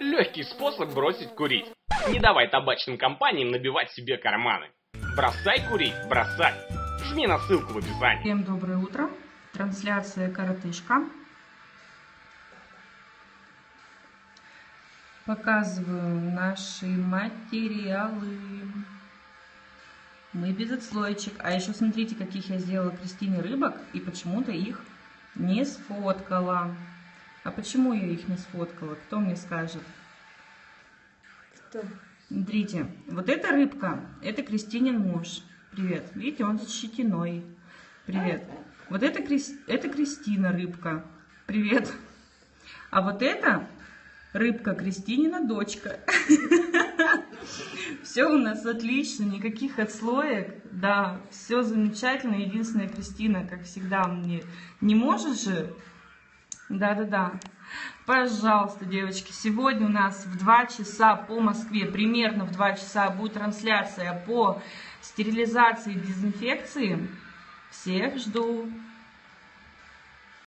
Легкий способ бросить курить. Не давай табачным компаниям набивать себе карманы. Бросай курить, бросай. Жми на ссылку в описании. Всем доброе утро. Трансляция «Коротышка». Показываю наши материалы. Мы без отслоечек. А еще смотрите, каких я сделала Кристине рыбок и почему-то их не сфоткала. А почему я их не сфоткала? Кто мне скажет? Кто? Смотрите, вот эта рыбка, это Кристинин муж. Привет. Видите, он с щетиной. Привет. Вот это Кристина рыбка. Привет. А вот это рыбка Кристинина дочка. Все у нас отлично, никаких отслоек. Да, все замечательно. Единственная Кристина, как всегда, мне не может же. Да-да-да. Пожалуйста, девочки, сегодня у нас в 2 часа по Москве, примерно в 2 часа будет трансляция по стерилизации и дезинфекции. Всех жду!